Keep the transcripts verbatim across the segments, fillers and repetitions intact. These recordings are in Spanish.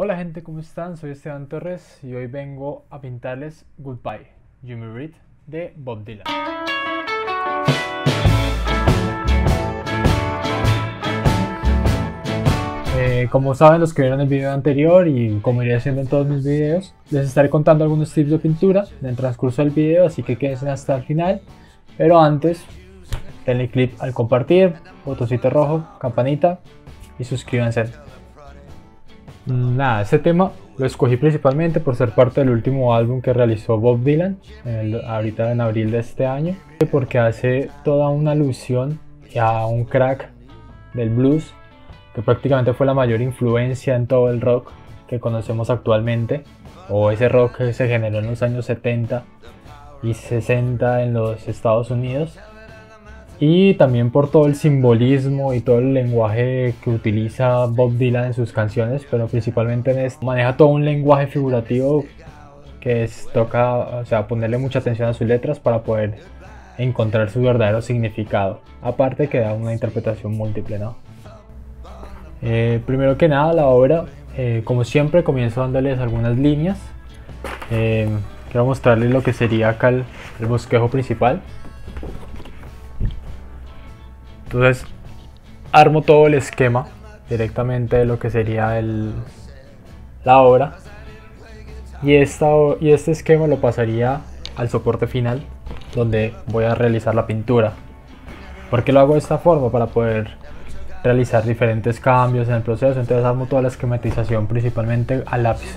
Hola gente, ¿cómo están? Soy Esteban Torres y hoy vengo a pintarles Goodbye, Jimmy Reed de Bob Dylan. Eh, como saben los que vieron el video anterior y como iré haciendo en todos mis videos, les estaré contando algunos tips de pintura en el transcurso del video, así que quédense hasta el final. Pero antes, denle click al compartir, botoncito rojo, campanita y suscríbanse. Nada, este tema lo escogí principalmente por ser parte del último álbum que realizó Bob Dylan, el, ahorita en abril de este año, porque hace toda una alusión a un crack del blues que prácticamente fue la mayor influencia en todo el rock que conocemos actualmente, o ese rock que se generó en los años setenta y sesenta en los Estados Unidos, y también por todo el simbolismo y todo el lenguaje que utiliza Bob Dylan en sus canciones, pero principalmente en este maneja todo un lenguaje figurativo que es, toca, o sea, ponerle mucha atención a sus letras para poder encontrar su verdadero significado, aparte que da una interpretación múltiple, ¿no? Eh, primero que nada, la obra, eh, como siempre, comienzo dándoles algunas líneas. Eh, quiero mostrarles lo que sería acá el, el bosquejo principal. Entonces armo todo el esquema directamente de lo que sería el, la obra, y, esta, y este esquema lo pasaría al soporte final donde voy a realizar la pintura. ¿Por qué lo hago de esta forma? Para poder realizar diferentes cambios en el proceso. Entonces armo toda la esquematización principalmente al lápiz.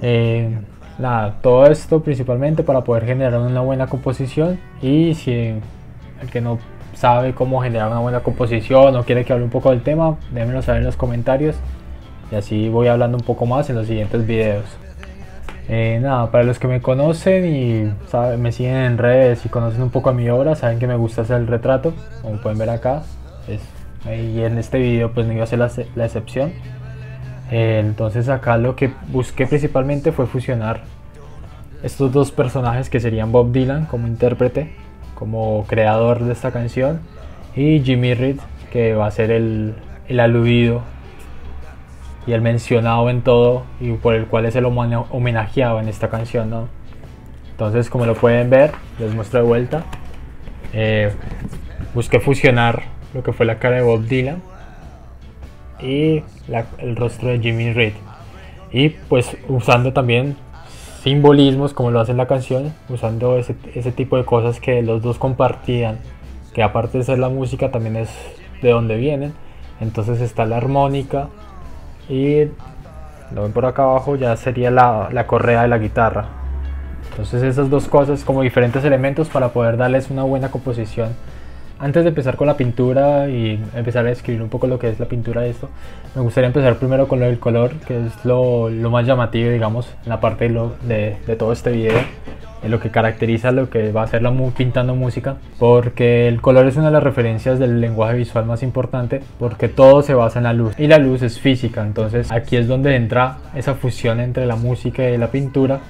Eh, Nada, todo esto principalmente para poder generar una buena composición, y si el que no sabe cómo generar una buena composición o quiere que hable un poco del tema, déjenmelo saber en los comentarios y así voy hablando un poco más en los siguientes videos. Eh, nada, para los que me conocen y saben, me siguen en redes y conocen un poco a mi obra, saben que me gusta hacer el retrato, como pueden ver acá, es, y en este video pues no iba a ser la, la excepción. Entonces acá lo que busqué principalmente fue fusionar estos dos personajes que serían Bob Dylan como intérprete, como creador de esta canción, y Jimmy Reed, que va a ser el, el aludido y el mencionado en todo y por el cual es el homenajeado en esta canción, ¿no? Entonces, como lo pueden ver, les muestro de vuelta, eh, busqué fusionar lo que fue la cara de Bob Dylan y la, el rostro de Jimmy Reed, y pues usando también simbolismos como lo hace en la canción, usando ese, ese tipo de cosas que los dos compartían, que aparte de ser la música también es de donde vienen. Entonces está la armónica y lo ven por acá abajo, ya sería la, la correa de la guitarra. Entonces esas dos cosas como diferentes elementos para poder darles una buena composición. Antes de empezar con la pintura y empezar a describir un poco lo que es la pintura de esto, me gustaría empezar primero con lo del color, que es lo, lo más llamativo, digamos, en la parte de, lo, de, de todo este video, en lo que caracteriza lo que va a ser la pintando música, porque el color es una de las referencias del lenguaje visual más importante, porque todo se basa en la luz, y la luz es física. Entonces aquí es donde entra esa fusión entre la música y la pintura,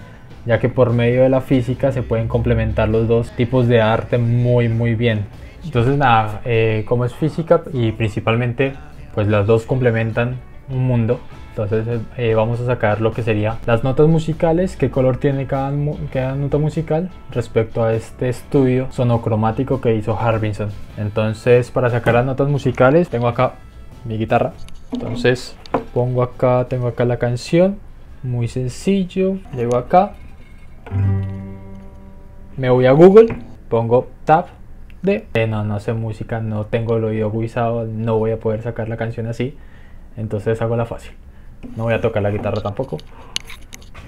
ya que por medio de la física se pueden complementar los dos tipos de arte muy muy bien. Entonces nada, eh, como es física y principalmente pues las dos complementan un mundo, entonces eh, vamos a sacar lo que sería las notas musicales, qué color tiene cada, cada nota musical respecto a este estudio sonocromático que hizo Harbisson. Entonces para sacar las notas musicales tengo acá mi guitarra, entonces pongo acá, tengo acá la canción, muy sencillo, llego acá, me voy a Google, pongo tab. De, eh, no, no sé música, no tengo el oído agudizado, no voy a poder sacar la canción así, entonces hago la fácil. No voy a tocar la guitarra tampoco,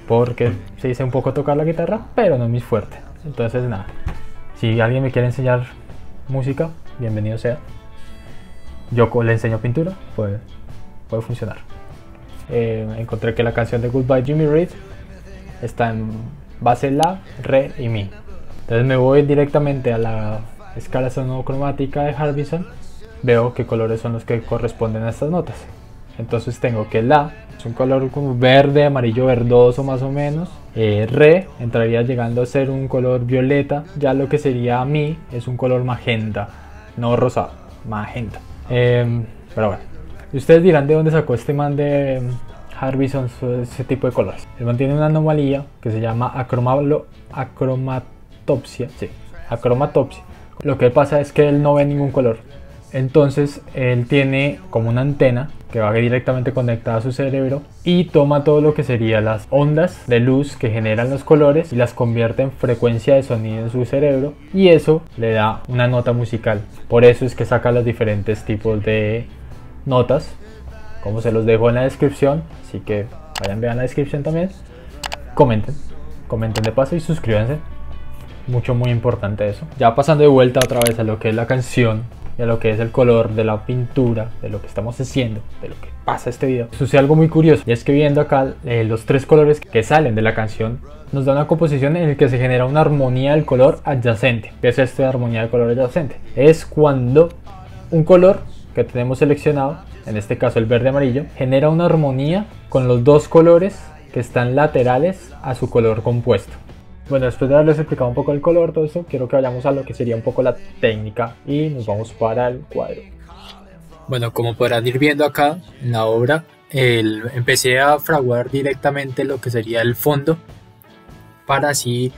porque sí sé un poco tocar la guitarra, pero no es mi fuerte. Entonces nada, si alguien me quiere enseñar música, bienvenido sea. Yo le enseño pintura, pues puede funcionar. Eh, encontré que la canción de Goodbye Jimmy Reed está en base la, re y mi. Entonces me voy directamente a la escala sonocromática de Harbisson, veo qué colores son los que corresponden a estas notas. Entonces tengo que la, es un color como verde, amarillo verdoso más o menos, eh, re entraría llegando a ser un color violeta, ya lo que sería mi es un color magenta, no rosado, magenta. Eh, pero bueno, y ustedes dirán de dónde sacó este man de Harbisson ese tipo de colores. El man tiene una anomalía que se llama acromatopsia, sí, acromatopsia. Lo que pasa es que él no ve ningún color. Entonces él tiene como una antena que va directamente conectada a su cerebro y toma todo lo que serían las ondas de luz que generan los colores y las convierte en frecuencia de sonido en su cerebro, y eso le da una nota musical. Por eso es que saca los diferentes tipos de notas, como se los dejo en la descripción, así que vayan, vean la descripción también, comenten, comenten de paso y suscríbanse, mucho muy importante eso. Ya pasando de vuelta otra vez a lo que es la canción, de lo que es el color, de la pintura, de lo que estamos haciendo, de lo que pasa este video, sucede algo muy curioso, y es que viendo acá eh, los tres colores que salen de la canción, nos da una composición en la que se genera una armonía del color adyacente. ¿Qué es esto de armonía del color adyacente? Es cuando un color que tenemos seleccionado, en este caso el verde amarillo, genera una armonía con los dos colores que están laterales a su color compuesto. Bueno, después de haberles explicado un poco el color, todo esto, quiero que vayamos a lo que sería un poco la técnica y nos vamos para el cuadro. Bueno, como podrán ir viendo acá en la obra, el, empecé a fraguar directamente lo que sería el fondo para así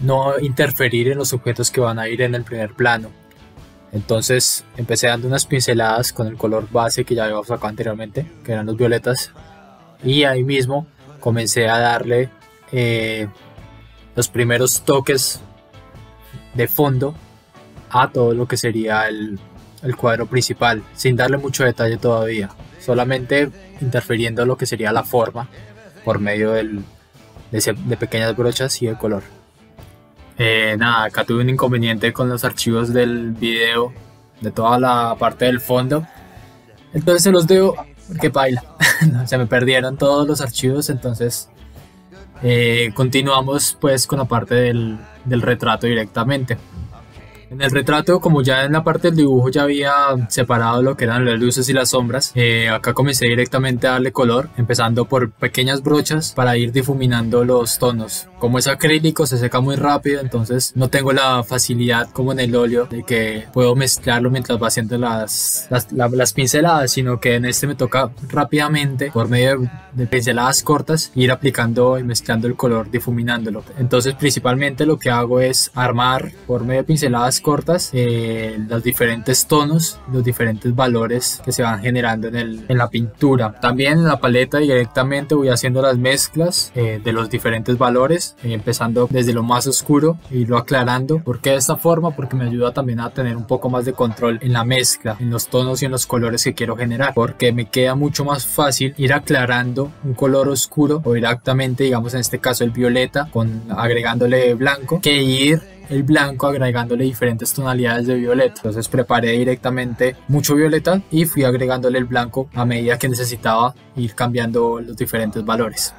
no interferir en los objetos que van a ir en el primer plano. Entonces empecé dando unas pinceladas con el color base que ya habíamos sacado anteriormente, que eran los violetas, y ahí mismo comencé a darle... Eh, los primeros toques de fondo a todo lo que sería el, el cuadro principal, sin darle mucho detalle todavía, solamente interfiriendo lo que sería la forma por medio del, de, de pequeñas brochas y el color. Eh, nada, acá tuve un inconveniente con los archivos del video, de toda la parte del fondo, entonces se los dejo, que baila, se me perdieron todos los archivos, entonces... Eh, continuamos pues con la parte del, del retrato directamente. En el retrato, como ya en la parte del dibujo ya había separado lo que eran las luces y las sombras, eh, acá comencé directamente a darle color, empezando por pequeñas brochas para ir difuminando los tonos. Como es acrílico se seca muy rápido, entonces no tengo la facilidad como en el óleo de que puedo mezclarlo mientras va haciendo las, las, la, las pinceladas, sino que en este me toca rápidamente por medio de, de pinceladas cortas ir aplicando y mezclando el color, difuminándolo. Entonces principalmente lo que hago es armar por medio de pinceladas cortas eh, los diferentes tonos, los diferentes valores que se van generando en, el, en la pintura. También en la paleta directamente voy haciendo las mezclas eh, de los diferentes valores, eh, empezando desde lo más oscuro y lo aclarando. ¿Por qué de esta forma? Porque me ayuda también a tener un poco más de control en la mezcla, en los tonos y en los colores que quiero generar, porque me queda mucho más fácil ir aclarando un color oscuro o directamente, digamos en este caso el violeta, con agregándole blanco, que ir el blanco agregándole diferentes tonalidades de violeta. Entonces preparé directamente mucho violeta y fui agregándole el blanco a medida que necesitaba ir cambiando los diferentes valores.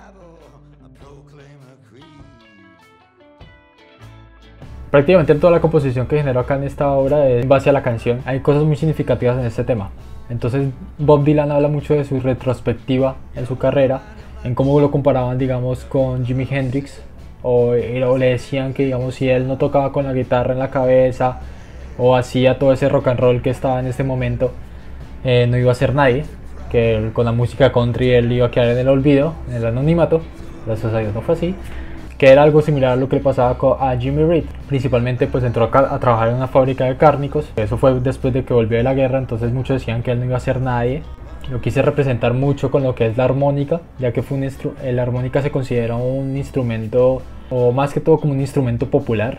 Prácticamente toda la composición que generó acá en esta obra es en base a la canción. Hay cosas muy significativas en este tema. Entonces Bob Dylan habla mucho de su retrospectiva en su carrera, en cómo lo comparaban digamos con Jimi Hendrix, O, o le decían que digamos si él no tocaba con la guitarra en la cabeza o hacía todo ese rock and roll que estaba en este momento, eh, no iba a ser nadie, que él, con la música country él iba a quedar en el olvido, en el anonimato. Gracias a Dios no fue así, que era algo similar a lo que le pasaba a Jimmy Reed. Principalmente pues entró a, a trabajar en una fábrica de cárnicos, eso fue después de que volvió de la guerra, entonces muchos decían que él no iba a ser nadie. Lo quise representar mucho con lo que es la armónica, ya que fue un la armónica se considera un instrumento, o más que todo como un instrumento popular,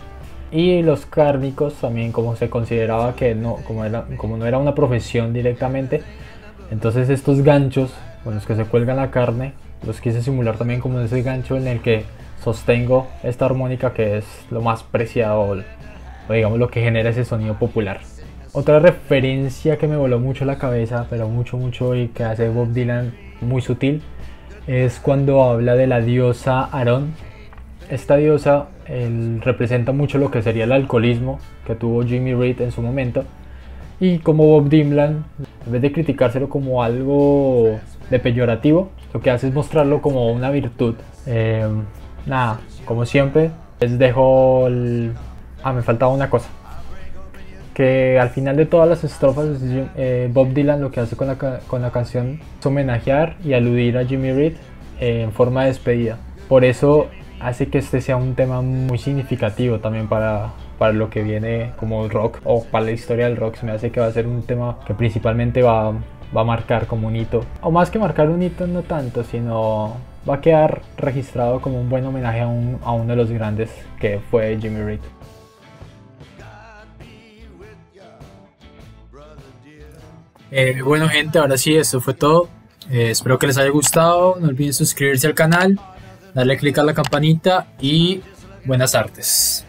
y los cárnicos también, como se consideraba que no, como, era, como no era una profesión directamente, entonces estos ganchos con los que se cuelga la carne, los quise simular también como ese gancho en el que sostengo esta armónica, que es lo más preciado, o, o digamos lo que genera ese sonido popular. Otra referencia que me voló mucho la cabeza, pero mucho mucho, y que hace Bob Dylan muy sutil, es cuando habla de la diosa Aarón. Esta diosa él, representa mucho lo que sería el alcoholismo que tuvo Jimmy Reed en su momento, y como Bob Dylan, en vez de criticárselo como algo de peyorativo, lo que hace es mostrarlo como una virtud. Eh, nada, como siempre, les dejo el... Ah, me faltaba una cosa. que al final de todas las estrofas eh, Bob Dylan lo que hace con la, con la canción es homenajear y aludir a Jimmy Reed eh, en forma de despedida. Por eso hace que este sea un tema muy significativo también para, para lo que viene como rock o para la historia del rock. Se me hace que va a ser un tema que principalmente va, va a marcar como un hito, o más que marcar un hito no tanto, sino va a quedar registrado como un buen homenaje a, un, a uno de los grandes que fue Jimmy Reed. Eh, bueno gente, ahora sí, esto fue todo. Eh, espero que les haya gustado. No olviden suscribirse al canal, darle click a la campanita y buenas artes.